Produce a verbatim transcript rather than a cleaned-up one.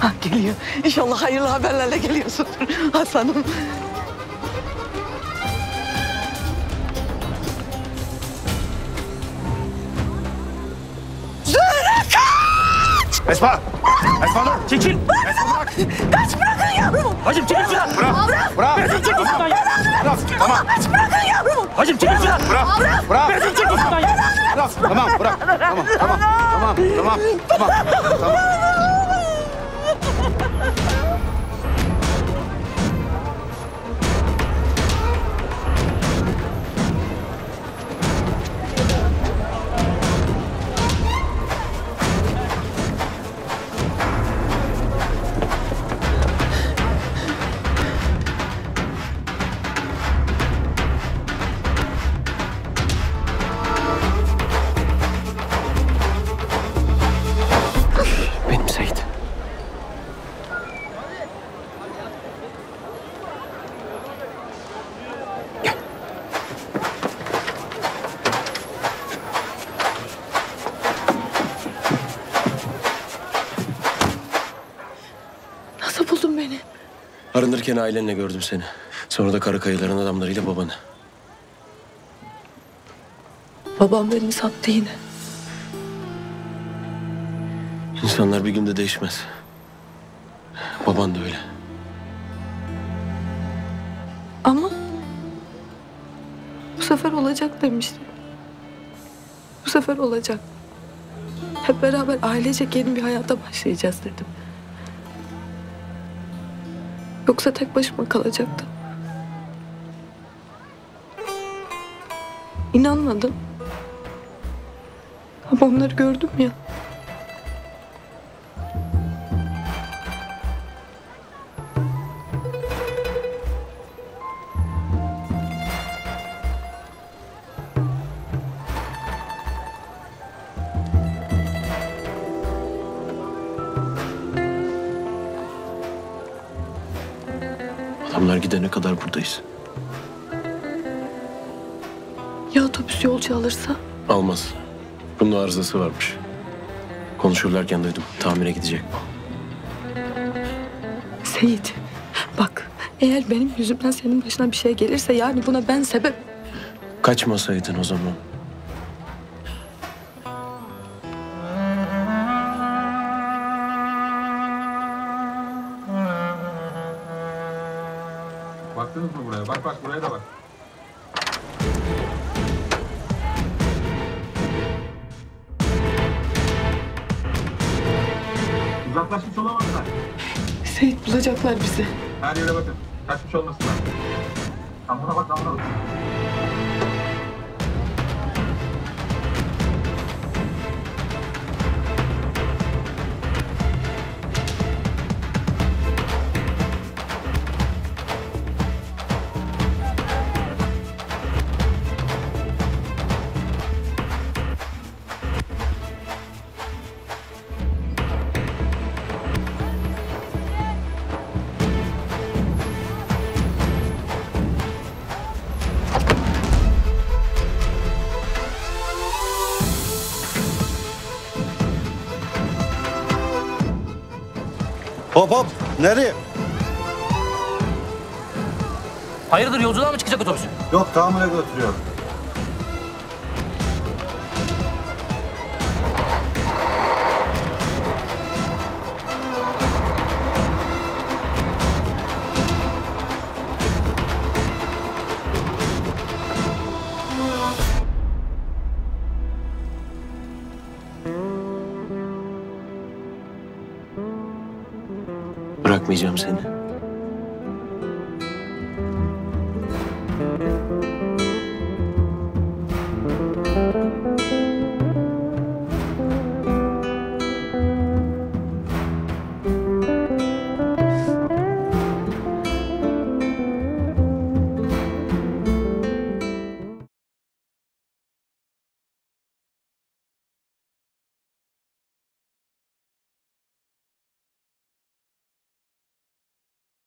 Ha, geliyor. İnşallah hayırlı haberlerle geliyorsun Hasanım. Zühre kaç! Esma! Esma dur! Çekil! Esma bırak! Kaç, bırakın yavrumu! Hacım çekil şuradan! Bırak! Bırak! Bırak! Bırak! Bırak! Bırak! Tamam! Kaç, bırakın yavrumu! Hacım çekil şuradan! Bırak! Bırak! Bırak! Bırak! Bırak! Tamam bırak! Tamam! Tamam! Tamam! Tamam! Tamam! Tamam! Arınırken ailenle gördüm seni. Sonra da Karakayaların adamlarıyla babanı. Babam beni sattı yine. İnsanlar bir günde değişmez. Baban da öyle. Ama bu sefer olacak demiştim. Bu sefer olacak. Hep beraber ailecek yeni bir hayata başlayacağız dedim. Yoksa tek başıma kalacaktım. İnanmadım. Ama onları gördüm ya. Onlar gidene kadar buradayız. Ya otobüs yolcu alırsa? Almaz. Bunun arızası varmış. Konuşurlarken duydum. Tamire gidecek bu. Seyit, bak eğer benim yüzümden senin başına bir şey gelirse yani buna ben sebep... Kaçmasaydın o zaman. Baktınız mı buraya? Bak bak buraya da bak. Uzaklaşmış olamazlar. Seyit bulacaklar bizi. Her yere bakın. Kaçmış olmasınlar. Tam buna bak, tam buna bak. Hop hop! Nereye? Hayırdır, yolculuğa mı çıkacak otobüs? Yok, tamire götürüyorum. Bırakmayacağım seni.